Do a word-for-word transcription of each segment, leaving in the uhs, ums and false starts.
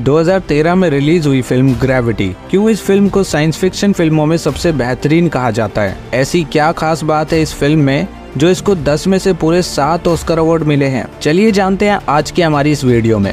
दो हज़ार तेरह में रिलीज हुई फिल्म ग्रेविटी। क्यों इस फिल्म को साइंस फिक्शन फिल्मों में सबसे बेहतरीन कहा जाता है? ऐसी क्या खास बात है इस फिल्म में जो इसको दस में से पूरे सात ऑस्कर अवार्ड मिले हैं? चलिए जानते हैं आज की हमारी इस वीडियो में।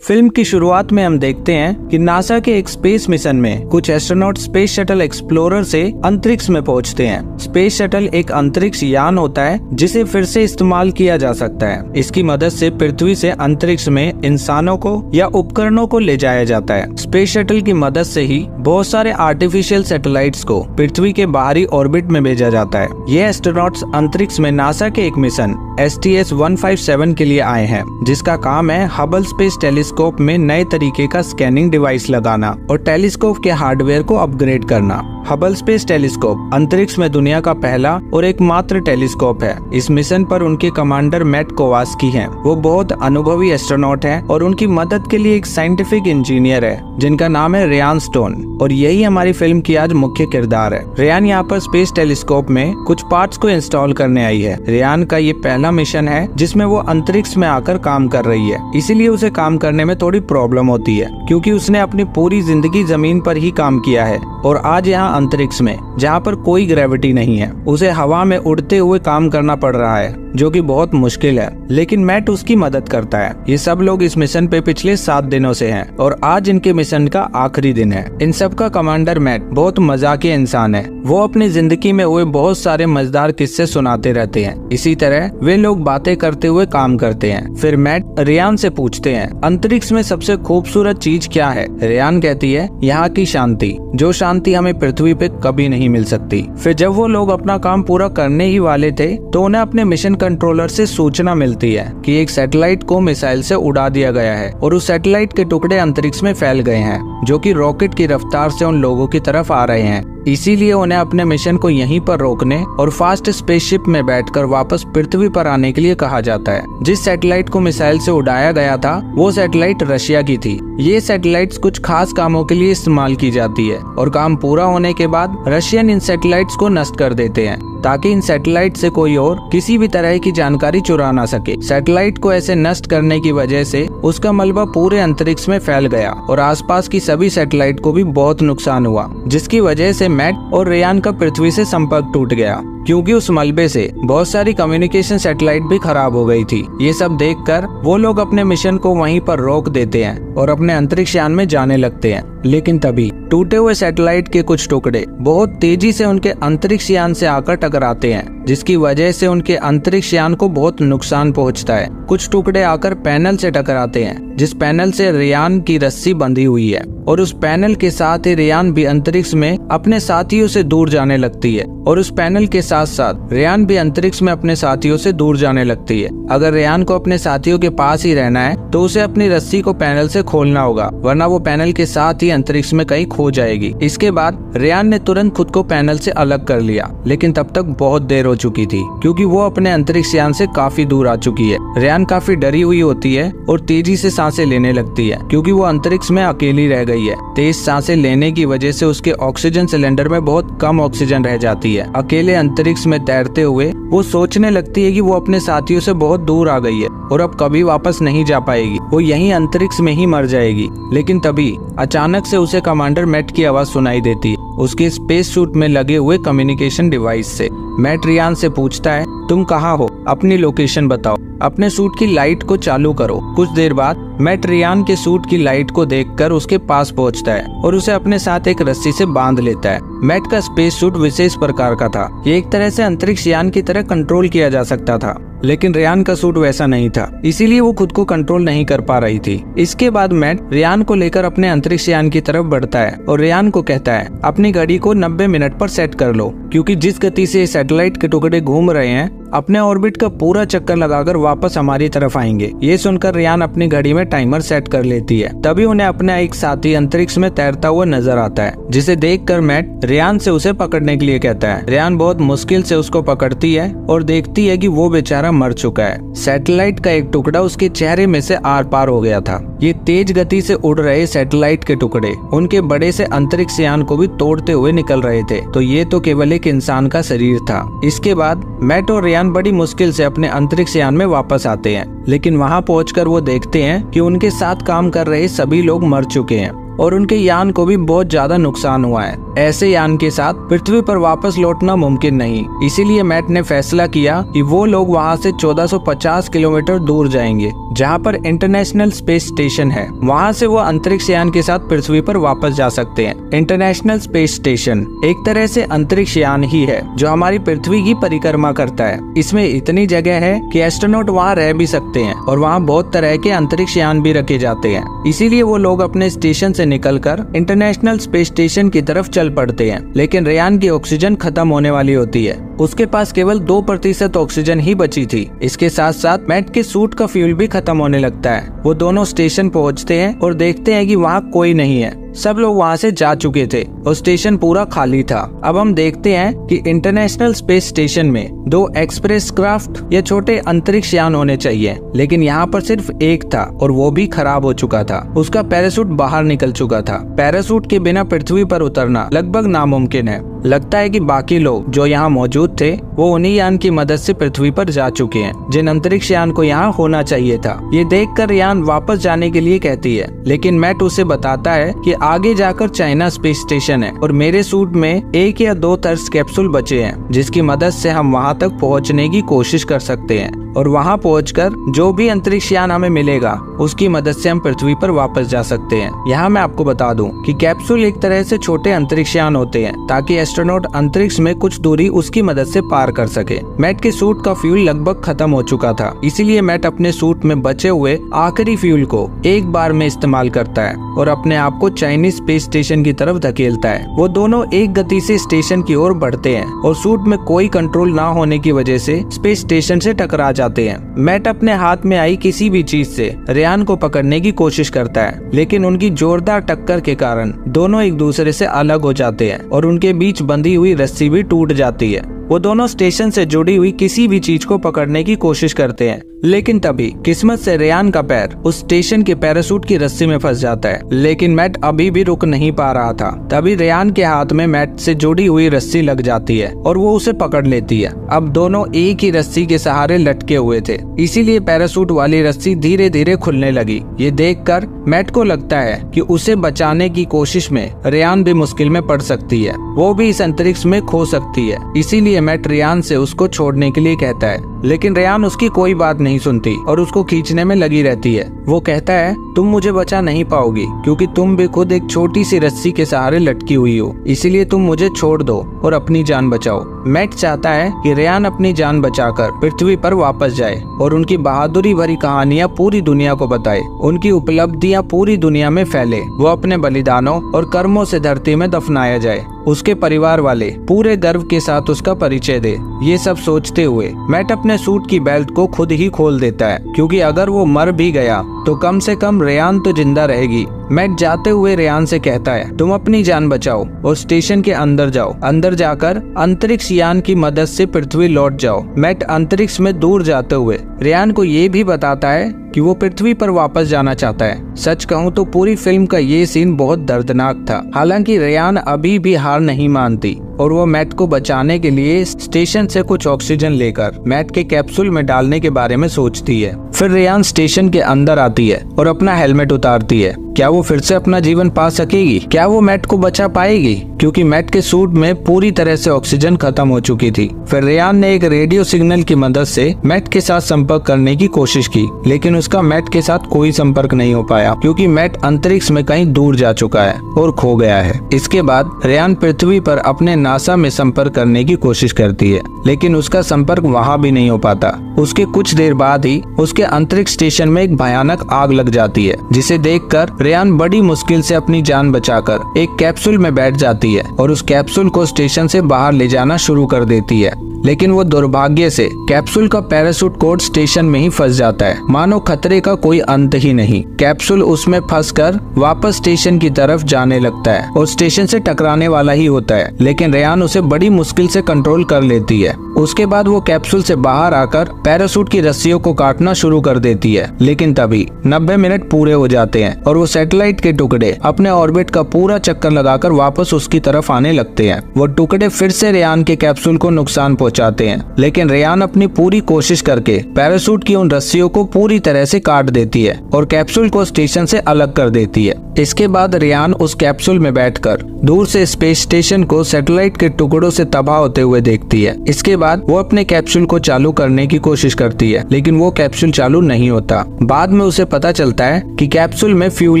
फिल्म की शुरुआत में हम देखते हैं कि नासा के एक स्पेस मिशन में कुछ एस्ट्रोनॉट स्पेस शटल एक्सप्लोरर से अंतरिक्ष में पहुंचते हैं। स्पेस शटल एक अंतरिक्ष यान होता है जिसे फिर से इस्तेमाल किया जा सकता है। इसकी मदद से पृथ्वी से अंतरिक्ष में इंसानों को या उपकरणों को ले जाया जाता है। स्पेस शटल की मदद से ही बहुत सारे आर्टिफिशियल सैटेलाइट्स को पृथ्वी के बाहरी ऑर्बिट में भेजा जाता है। ये एस्ट्रोनॉट्स अंतरिक्ष में नासा के एक mission S T S one five seven के लिए आए हैं, जिसका काम है हबल स्पेस टेलीस्कोप में नए तरीके का स्कैनिंग डिवाइस लगाना और टेलीस्कोप के हार्डवेयर को अपग्रेड करना। हबल स्पेस टेलीस्कोप अंतरिक्ष में दुनिया का पहला और एकमात्र टेलीस्कोप है। इस मिशन पर उनके कमांडर मैट कोवास्की हैं। वो बहुत अनुभवी एस्ट्रोनॉट हैं और उनकी मदद के लिए एक साइंटिफिक इंजीनियर है जिनका नाम है रेयान स्टोन, और यही हमारी फिल्म की आज मुख्य किरदार है। रेयान यहाँ पर स्पेस टेलीस्कोप में कुछ पार्ट्स को इंस्टॉल करने आई है। रेयान का ये पहला मिशन है जिसमें वो अंतरिक्ष में आकर काम कर रही है, इसीलिए उसे काम करने में थोड़ी प्रॉब्लम होती है क्योंकि उसने अपनी पूरी जिंदगी जमीन पर ही काम किया है और आज यहाँ अंतरिक्ष में जहाँ पर कोई ग्रेविटी नहीं है उसे हवा में उड़ते हुए काम करना पड़ रहा है, जो कि बहुत मुश्किल है, लेकिन मैट उसकी मदद करता है। ये सब लोग इस मिशन पे पिछले सात दिनों से हैं और आज इनके मिशन का आखिरी दिन है। इन सब का कमांडर मैट बहुत मजाकिया इंसान है। वो अपनी जिंदगी में हुए बहुत सारे मजेदार किस्से सुनाते रहते हैं। इसी तरह वे लोग बातें करते हुए काम करते हैं। फिर मैट रेयान से पूछते हैं अंतरिक्ष में सबसे खूबसूरत चीज क्या है। रेयान कहती है यहाँ की शांति, जो शांति हमें पृथ्वी पे कभी नहीं मिल सकती। फिर जब वो लोग अपना काम पूरा करने ही वाले थे तो उन्हें अपने मिशन कंट्रोलर से सूचना मिलती है कि एक सैटेलाइट को मिसाइल से उड़ा दिया गया है और उस सैटेलाइट के टुकड़े अंतरिक्ष में फैल गए हैं जो कि रॉकेट की रफ्तार से उन लोगों की तरफ आ रहे हैं। इसीलिए उन्हें अपने मिशन को यहीं पर रोकने और फास्ट स्पेसशिप में बैठकर वापस पृथ्वी पर आने के लिए कहा जाता है। जिस सैटेलाइट को मिसाइल से उड़ाया गया था वो सैटेलाइट रशिया की थी। ये सैटेलाइट्स कुछ खास कामों के लिए इस्तेमाल की जाती है और काम पूरा होने के बाद रशियन इन सैटेलाइट्स को नष्ट कर देते हैं ताकि इन सैटेलाइट से कोई और किसी भी तरह की जानकारी चुरा ना सके। सैटेलाइट को ऐसे नष्ट करने की वजह से उसका मलबा पूरे अंतरिक्ष में फैल गया और आसपास की सभी सैटेलाइट को भी बहुत नुकसान हुआ, जिसकी वजह से मैट और रेयान का पृथ्वी से संपर्क टूट गया क्योंकि उस मलबे से बहुत सारी कम्युनिकेशन सैटेलाइट भी खराब हो गई थी। ये सब देखकर वो लोग अपने मिशन को वहीं पर रोक देते हैं और अपने अंतरिक्ष यान में जाने लगते हैं, लेकिन तभी टूटे हुए सैटेलाइट के कुछ टुकड़े बहुत तेजी से उनके अंतरिक्ष यान से आकर टकराते हैं, जिसकी वजह से उनके अंतरिक्ष यान को बहुत नुकसान पहुंचता है। कुछ टुकड़े आकर पैनल से टकराते हैं जिस पैनल से रेयान की रस्सी बंधी हुई है, और उस पैनल के साथ ही रेयान भी अंतरिक्ष में अपने साथियों से दूर जाने लगती है और उस पैनल के साथ साथ रेयान भी अंतरिक्ष में अपने साथियों से दूर जाने लगती है। अगर रेयान को अपने साथियों के पास ही रहना है तो उसे अपनी रस्सी को पैनल से खोलना होगा, वरना वो पैनल के साथ ही अंतरिक्ष में कहीं खो जाएगी। इसके बाद रेयान ने तुरंत खुद को पैनल से अलग कर लिया, लेकिन तब तक बहुत देर हो चुकी थी क्योंकि वो अपने अंतरिक्ष यान से काफी दूर आ चुकी है। रेयान काफी डरी हुई होती है और तेजी से सांसें लेने लगती है क्योंकि वो अंतरिक्ष में अकेली रह गई है। तेज सांसें लेने की वजह से उसके ऑक्सीजन सिलेंडर में बहुत कम ऑक्सीजन रह जाती है। अकेले अंतरिक्ष में तैरते हुए वो सोचने लगती है कि वो अपने साथियों से बहुत दूर आ गई है और अब कभी वापस नहीं जा पाएगी, वो यहीं अंतरिक्ष में ही मर जाएगी। लेकिन तभी अचानक से उसे कमांडर मैट की आवाज सुनाई देती है उसके स्पेस सूट में लगे हुए कम्युनिकेशन डिवाइस से। मैट रेयान से पूछता है तुम कहाँ हो, अपनी लोकेशन बताओ, अपने सूट की लाइट को चालू करो। कुछ देर बाद मैट रेयान के सूट की लाइट को देखकर उसके पास पहुंचता है और उसे अपने साथ एक रस्सी से बांध लेता है। मैट का स्पेस सूट विशेष प्रकार का था, ये एक तरह से अंतरिक्ष यान की तरह कंट्रोल किया जा सकता था, लेकिन रेयान का सूट वैसा नहीं था, इसीलिए वो खुद को कंट्रोल नहीं कर पा रही थी। इसके बाद मैट रेयान को लेकर अपने अंतरिक्ष यान की तरफ बढ़ता है और रेयान को कहता है अपनी घड़ी को नब्बे मिनट पर सेट कर लो, क्योंकि जिस गति से सैटेलाइट के टुकड़े घूम रहे हैं अपने ऑर्बिट का पूरा चक्कर लगाकर वापस हमारी तरफ आएंगे। ये सुनकर रेयान अपनी घड़ी में टाइमर सेट कर लेती है। तभी उन्हें अपना एक साथी अंतरिक्ष में तैरता हुआ नजर आता है, जिसे देखकर मैट रेयान से उसे पकड़ने के लिए कहता है। रेयान बहुत मुश्किल से उसको पकड़ती है और देखती है कि वो बेचारा मर चुका है। सैटेलाइट का एक टुकड़ा उसके चेहरे में से आर पार हो गया था। ये तेज गति से उड़ रहे सैटेलाइट के टुकड़े उनके बड़े से अंतरिक्ष यान को भी तोड़ते हुए निकल रहे थे। तो ये तो केवल एक इंसान का शरीर था। इसके बाद मैट और रियान बड़ी मुश्किल से अपने अंतरिक्ष यान में वापस आते हैं, लेकिन वहाँ पहुंचकर वो देखते हैं कि उनके साथ काम कर रहे सभी लोग मर चुके हैं और उनके यान को भी बहुत ज्यादा नुकसान हुआ है। ऐसे यान के साथ पृथ्वी पर वापस लौटना मुमकिन नहीं, इसीलिए मैट ने फैसला किया कि वो लोग वहाँ से चौदह सौ पचास किलोमीटर दूर जाएंगे, जहाँ पर इंटरनेशनल स्पेस स्टेशन है। वहाँ से वो अंतरिक्ष यान के साथ पृथ्वी पर वापस जा सकते हैं। इंटरनेशनल स्पेस स्टेशन एक तरह से अंतरिक्ष यान ही है जो हमारी पृथ्वी की परिक्रमा करता है। इसमें इतनी जगह है कि एस्ट्रोनॉट वहाँ रह भी सकते हैं और वहाँ बहुत तरह के अंतरिक्ष यान भी रखे जाते हैं। इसीलिए वो लोग अपने स्टेशन से निकलकर इंटरनेशनल स्पेस स्टेशन की तरफ चल पड़ते हैं, लेकिन रियान की ऑक्सीजन खत्म होने वाली होती है। उसके पास केवल दो प्रतिशत ऑक्सीजन ही बची थी। इसके साथ साथ मैट के सूट का फ्यूल भी खत्म होने लगता है। वो दोनों स्टेशन पहुंचते हैं और देखते हैं कि वहाँ कोई नहीं है, सब लोग वहाँ से जा चुके थे और स्टेशन पूरा खाली था। अब हम देखते हैं कि इंटरनेशनल स्पेस स्टेशन में दो एक्सप्रेस क्राफ्ट या छोटे अंतरिक्ष यान होने चाहिए, लेकिन यहाँ पर सिर्फ एक था और वो भी खराब हो चुका था। उसका पैराशूट बाहर निकल चुका था। पैराशूट के बिना पृथ्वी पर उतरना लगभग नामुमकिन है। लगता है कि बाकी लोग जो यहाँ मौजूद थे वो उन्हीं यान की मदद से पृथ्वी पर जा चुके हैं जिन अंतरिक्ष यान को यहाँ होना चाहिए था। ये देखकर यान वापस जाने के लिए कहती है, लेकिन मैट उसे बताता है कि आगे जाकर चाइना स्पेस स्टेशन है और मेरे सूट में एक या दो थर्स्ट कैप्सूल बचे हैं जिसकी मदद से हम वहाँ तक पहुँचने की कोशिश कर सकते हैं और वहाँ पहुँचकर जो भी अंतरिक्ष यान हमें मिलेगा उसकी मदद से हम पृथ्वी पर वापस जा सकते हैं। यहाँ मैं आपको बता दूँ कि कैप्सूल एक तरह से छोटे अंतरिक्ष यान होते हैं ताकि एस्ट्रोनॉट अंतरिक्ष में कुछ दूरी उसकी मदद से पार कर सके। मैट के सूट का फ्यूल लगभग खत्म हो चुका था, इसीलिए मैट अपने सूट में बचे हुए आखिरी फ्यूल को एक बार में इस्तेमाल करता है और अपने आप को चाइनीज स्पेस स्टेशन की तरफ धकेलता है। वो दोनों एक गति से स्टेशन की ओर बढ़ते हैं और सूट में कोई कंट्रोल ना होने की वजह से स्पेस स्टेशन से टकरा जाते हैं। मैट अपने हाथ में आई किसी भी चीज से रियान को पकड़ने की कोशिश करता है, लेकिन उनकी जोरदार टक्कर के कारण दोनों एक दूसरे से अलग हो जाते हैं और उनके बीच बंधी हुई रस्सी भी टूट जाती है। वो दोनों स्टेशन से जुड़ी हुई किसी भी चीज को पकड़ने की कोशिश करते हैं, लेकिन तभी किस्मत से रियान का पैर उस स्टेशन के पैराशूट की रस्सी में फंस जाता है। लेकिन मैट अभी भी रुक नहीं पा रहा था। तभी रियान के हाथ में मैट से जुड़ी हुई रस्सी लग जाती है और वो उसे पकड़ लेती है। अब दोनों एक ही रस्सी के सहारे लटके हुए थे, इसीलिए पैराशूट वाली रस्सी धीरे धीरे खुलने लगी। ये देख कर मैट को लगता है कि उसे बचाने की कोशिश में रियान भी मुश्किल में पड़ सकती है, वो भी इस अंतरिक्ष में खो सकती है। इसीलिए मैट रियान से उसको छोड़ने के लिए कहता है, लेकिन रियान उसकी कोई बात नहीं सुनती और उसको खींचने में लगी रहती है। वो कहता है, तुम मुझे बचा नहीं पाओगी क्योंकि तुम भी खुद एक छोटी सी रस्सी के सहारे लटकी हुई हो, इसीलिए तुम मुझे छोड़ दो और अपनी जान बचाओ। मैट चाहता है कि रियान अपनी जान बचाकर पृथ्वी पर वापस जाए और उनकी बहादुरी भरी कहानियाँ पूरी दुनिया को बताए, उनकी उपलब्धियाँ पूरी दुनिया में फैले, वो अपने बलिदानों और कर्मों से धरती में दफनाया जाए, उसके परिवार वाले पूरे गर्व के साथ उसका परिचय दे। ये सब सोचते हुए मैट अपने सूट की बेल्ट को खुद ही खोल देता है, क्योंकि अगर वो मर भी गया तो कम से कम रियान तो जिंदा रहेगी। मैट जाते हुए रियान से कहता है, तुम अपनी जान बचाओ और स्टेशन के अंदर जाओ, अंदर जाकर अंतरिक्ष यान की मदद से पृथ्वी लौट जाओ। मैट अंतरिक्ष में दूर जाते हुए रियान को ये भी बताता है कि वो पृथ्वी पर वापस जाना चाहता है। सच कहूँ तो पूरी फिल्म का ये सीन बहुत दर्दनाक था। हालांकि रियान अभी भी हार नहीं मानती और वो मैट को बचाने के लिए स्टेशन से कुछ ऑक्सीजन लेकर मैट के कैप्सूल में डालने के बारे में सोचती है। फिर रियान स्टेशन के अंदर आती है और अपना हेलमेट उतारती है। क्या वो फिर से अपना जीवन पा सकेगी? क्या वो मैट को बचा पाएगी? क्योंकि मैट के सूट में पूरी तरह से ऑक्सीजन खत्म हो चुकी थी। फिर रियान ने एक रेडियो सिग्नल की मदद से मैट के साथ संपर्क करने की कोशिश की, लेकिन उसका मैट के साथ कोई संपर्क नहीं हो पाया क्योंकि मैट अंतरिक्ष में कहीं दूर जा चुका है और खो गया है। इसके बाद रियान पृथ्वी पर अपने नासा में संपर्क करने की कोशिश करती है, लेकिन उसका संपर्क वहाँ भी नहीं हो पाता। उसके कुछ देर बाद ही उसके अंतरिक्ष स्टेशन में एक भयानक आग लग जाती है, जिसे देखकर रियान बड़ी मुश्किल से अपनी जान बचाकर एक कैप्सूल में बैठ जाती है और उस कैप्सूल को स्टेशन से बाहर ले जाना शुरू कर देती है, लेकिन वो दुर्भाग्य से कैप्सूल का पैराशूट कोड स्टेशन में ही फंस जाता है, मानो खतरे का कोई अंत ही नहीं। कैप्सूल उसमें फंसकर वापस स्टेशन की तरफ जाने लगता है और स्टेशन से टकराने वाला ही होता है, लेकिन रियान उसे बड़ी मुश्किल से कंट्रोल कर लेती है। उसके बाद वो कैप्सूल से बाहर आकर पैराशूट की रस्सियों को काटना शुरू कर देती है, लेकिन तभी नब्बे मिनट पूरे हो जाते हैं और वो सैटेलाइट के टुकड़े अपने ऑर्बिट का पूरा चक्कर लगाकर वापस उसकी तरफ आने लगते हैं। वो टुकड़े फिर से रेयान के कैप्सूल को नुकसान पहुंचाते हैं, लेकिन रेयान अपनी पूरी कोशिश करके पैराशूट की उन रस्सियों को पूरी तरह से काट देती है और कैप्सूल को स्टेशन से अलग कर देती है। इसके बाद रेयान उस कैप्सूल में बैठकर दूर से स्पेस स्टेशन को सैटेलाइट के टुकड़ों से तबाह होते हुए देखती है। इसके बाद वो अपने कैप्सूल को चालू करने की कोशिश करती है, लेकिन वो कैप्सूल चालू नहीं होता। बाद में उसे पता चलता है कि कैप्सूल में फ्यूल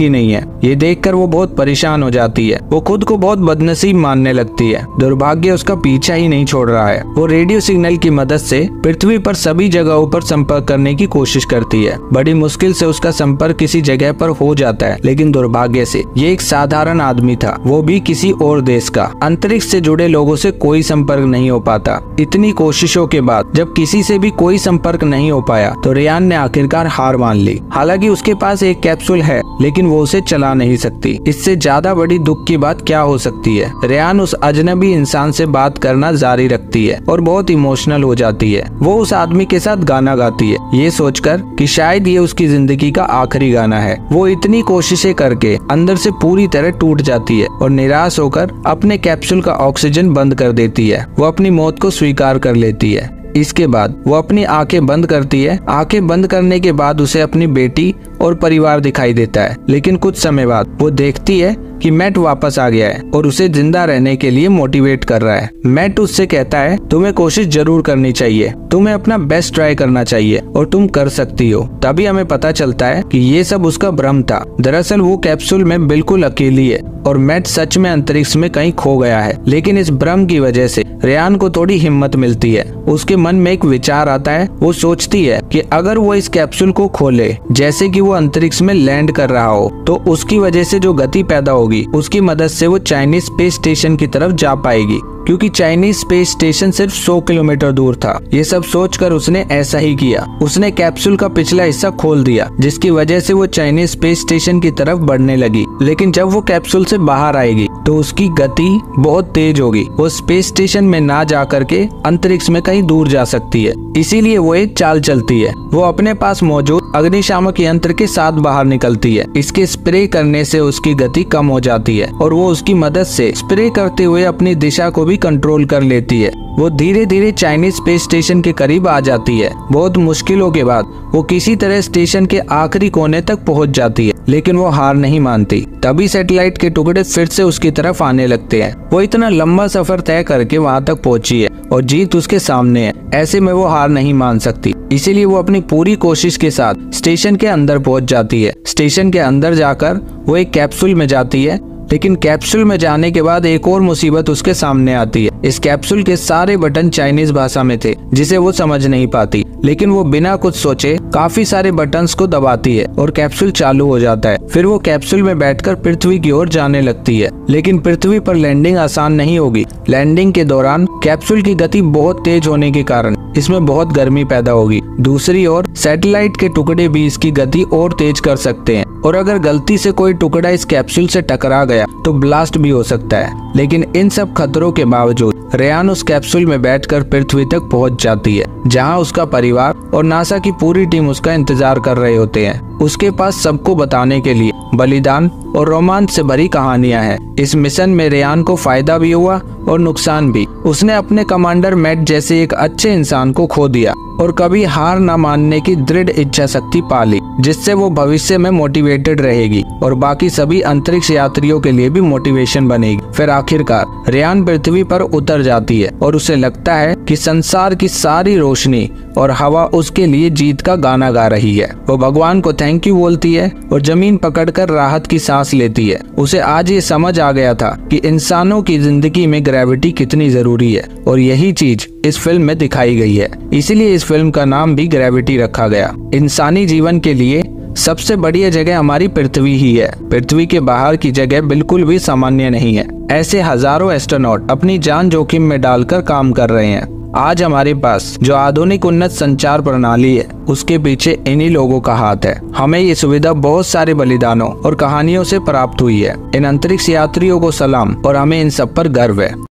ही नहीं है। ये देखकर वो बहुत परेशान हो जाती है। वो खुद को बहुत बदनसीब मानने लगती है। दुर्भाग्य उसका पीछा ही नहीं छोड़ रहा है। वो रेडियो सिग्नल की मदद से पृथ्वी पर सभी जगहों पर संपर्क करने की कोशिश करती है। बड़ी मुश्किल से उसका संपर्क किसी जगह पर हो जाता है, लेकिन दुर्भाग्य से ये एक साधारण आदमी था, वो भी किसी और देश का। अंतरिक्ष से जुड़े लोगों से कोई संपर्क नहीं हो पाता। इतनी कोशिशों के बाद जब किसी से भी कोई संपर्क नहीं हो पाया तो रेयान ने आखिरकार हार मान ली। हालांकि उसके पास एक कैप्सूल है, लेकिन वो उसे चला नहीं सकती। इससे ज्यादा बड़ी दुख की बात क्या हो सकती है। रेयान उस अजनबी इंसान से बात करना जारी रखती है और बहुत इमोशनल हो जाती है। वो उस आदमी के साथ गाना गाती है, ये सोचकर कि शायद ये उसकी जिंदगी का आखिरी गाना है। वो इतनी कोशिशें करके अंदर से पूरी तरह टूट जाती है और निराश होकर अपने कैप्सूल का ऑक्सीजन बंद कर देती है। वो अपनी मौत को स्वीकार कर लेती है। इसके बाद वो अपनी आंखें बंद करती है। आंखें बंद करने के बाद उसे अपनी बेटी और परिवार दिखाई देता है, लेकिन कुछ समय बाद वो देखती है कि मैट वापस आ गया है और उसे जिंदा रहने के लिए मोटिवेट कर रहा है। मैट उससे कहता है, तुम्हें कोशिश जरूर करनी चाहिए, तुम्हें अपना बेस्ट ट्राई करना चाहिए और तुम कर सकती हो। तभी हमें पता चलता है कि ये सब उसका भ्रम था। दरअसल वो कैप्सूल में बिल्कुल अकेली है और मैट सच में अंतरिक्ष में कहीं खो गया है। लेकिन इस भ्रम की वजह से रेयान को थोड़ी हिम्मत मिलती है। उसके मन में एक विचार आता है। वो सोचती है कि अगर वो इस कैप्सूल को खोले, जैसे कि वो अंतरिक्ष में लैंड कर रहा हो, तो उसकी वजह से जो गति पैदा होगी उसकी मदद से वो चाइनीज स्पेस स्टेशन की तरफ जा पाएगी, क्योंकि चाइनीज स्पेस स्टेशन सिर्फ सौ किलोमीटर दूर था। ये सब सोचकर उसने ऐसा ही किया। उसने कैप्सूल का पिछला हिस्सा खोल दिया, जिसकी वजह से वो चाइनीज स्पेस स्टेशन की तरफ बढ़ने लगी। लेकिन जब वो कैप्सूल से बाहर आएगी तो उसकी गति बहुत तेज होगी। वो स्पेस स्टेशन में ना जा करके अंतरिक्ष में कहीं दूर जा सकती है। इसीलिए वो एक चाल चलती है। वो अपने पास मौजूद अग्निशामक यंत्र के साथ बाहर निकलती है। इसके स्प्रे करने से उसकी गति कम हो जाती है और वो उसकी मदद से स्प्रे करते हुए अपनी दिशा को कंट्रोल कर लेती है। वो धीरे धीरे चाइनीज स्पेस स्टेशन के करीब आ जाती है। बहुत मुश्किलों के बाद वो किसी तरह स्टेशन के आखिरी कोने तक पहुंच जाती है, लेकिन वो हार नहीं मानती। तभी सैटेलाइट के टुकड़े फिर से उसकी तरफ आने लगते हैं। वो इतना लंबा सफर तय करके वहां तक पहुंची है और जीत उसके सामने है। ऐसे में वो हार नहीं मान सकती, इसीलिए वो अपनी पूरी कोशिश के साथ स्टेशन के अंदर पहुँच जाती है। स्टेशन के अंदर जाकर वो एक कैप्सूल में जाती है, लेकिन कैप्सूल में जाने के बाद एक और मुसीबत उसके सामने आती है। इस कैप्सूल के सारे बटन चाइनीज भाषा में थे, जिसे वो समझ नहीं पाती, लेकिन वो बिना कुछ सोचे काफी सारे बटन्स को दबाती है और कैप्सूल चालू हो जाता है। फिर वो कैप्सूल में बैठकर पृथ्वी की ओर जाने लगती है, लेकिन पृथ्वी पर लैंडिंग आसान नहीं होगी। लैंडिंग के दौरान कैप्सूल की गति बहुत तेज होने के कारण इसमें बहुत गर्मी पैदा होगी। दूसरी ओर सैटेलाइट के टुकड़े भी इसकी गति और तेज कर सकते हैं और अगर गलती से कोई टुकड़ा इस कैप्सूल से टकरा गया तो ब्लास्ट भी हो सकता है। लेकिन इन सब खतरों के बावजूद रेयान उस कैप्सूल में बैठकर पृथ्वी तक पहुंच जाती है, जहां उसका परिवार और नासा की पूरी टीम उसका इंतजार कर रहे होते हैं। उसके पास सबको बताने के लिए बलिदान और रोमांच से भरी कहानियां हैं। इस मिशन में रेयान को फायदा भी हुआ और नुकसान भी। उसने अपने कमांडर मैट जैसे एक अच्छे इंसान को खो दिया और कभी हार ना मानने की दृढ़ इच्छा शक्ति पाली, जिससे वो भविष्य में मोटिवेटेड रहेगी और बाकी सभी अंतरिक्ष यात्रियों के लिए भी मोटिवेशन बनेगी। फिर आखिरकार रेयान पृथ्वी पर उतर जाती है और उसे लगता है कि संसार की सारी रोशनी और हवा उसके लिए जीत का गाना गा रही है। वो भगवान को थैंक यू बोलती है और जमीन पकड़कर राहत की सांस लेती है। उसे आज ये समझ आ गया था कि इंसानों की जिंदगी में ग्रेविटी कितनी जरूरी है और यही चीज इस फिल्म में दिखाई गई है। इसीलिए इस फिल्म का नाम भी ग्रेविटी रखा गया। इंसानी जीवन के लिए सबसे बढ़िया जगह हमारी पृथ्वी ही है। पृथ्वी के बाहर की जगह बिल्कुल भी सामान्य नहीं है। ऐसे हजारों एस्ट्रोनॉट अपनी जान जोखिम में डालकर काम कर रहे हैं। आज हमारे पास जो आधुनिक उन्नत संचार प्रणाली है, उसके पीछे इन्हीं लोगों का हाथ है। हमें ये सुविधा बहुत सारे बलिदानों और कहानियों से प्राप्त हुई है। इन अंतरिक्ष यात्रियों को सलाम और हमें इन सब पर गर्व है।